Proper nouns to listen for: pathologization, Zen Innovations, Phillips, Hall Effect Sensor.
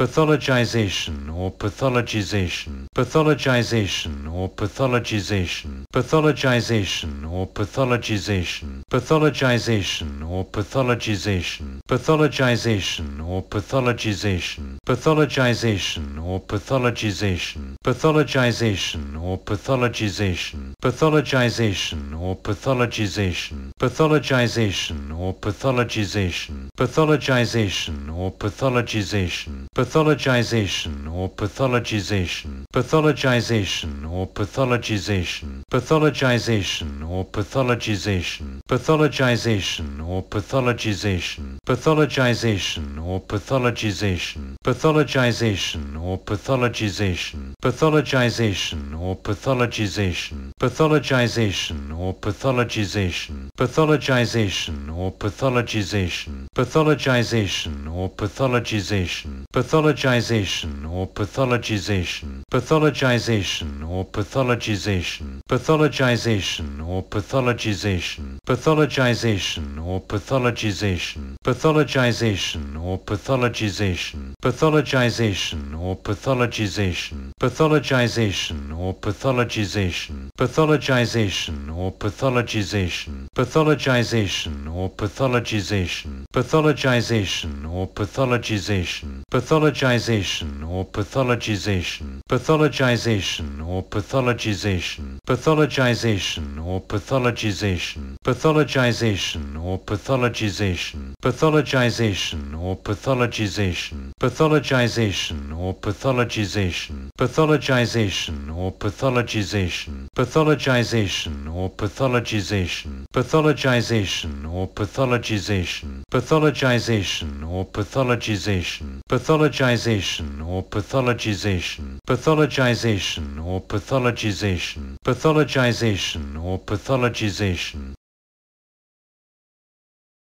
Pathologization or pathologization. Pathologization or pathologization. Pathologization or pathologization. Pathologization or pathologization. Pathologization or pathologization. Pathologization or pathologization. Pathologization or pathologization. Pathologization or pathologization. Pathologization or pathologization. Pathologization or pathologization. Pathologization or pathologization. Pathologization or pathologization. Pathologization or pathologization. Pathologization or pathologization. Pathologization or pathologization. Pathologization or pathologization. Pathologization or pathologization. Pathologization or pathologization. Pathologization or pathologization. Pathologization or pathologization. Pathologization or pathologization. Pathologization or pathologization. Pathologization or pathologization. Pathologization or pathologization. Pathologization or pathologization. Pathologization or pathologization. Pathologization or pathologization. Pathologization or pathologization. Pathologization or pathologization. Pathologization or pathologization. Pathologization or pathologization. Pathologization or pathologization. Pathologization or pathologization. Pathologization or pathologization. Pathologization or pathologization. Pathologization or pathologization. Pathologization or pathologization. Pathologization or pathologization. Pathologization or pathologization. Pathologization or pathologization. Pathologization or pathologization. Pathologization or pathologization. Pathologization or pathologization.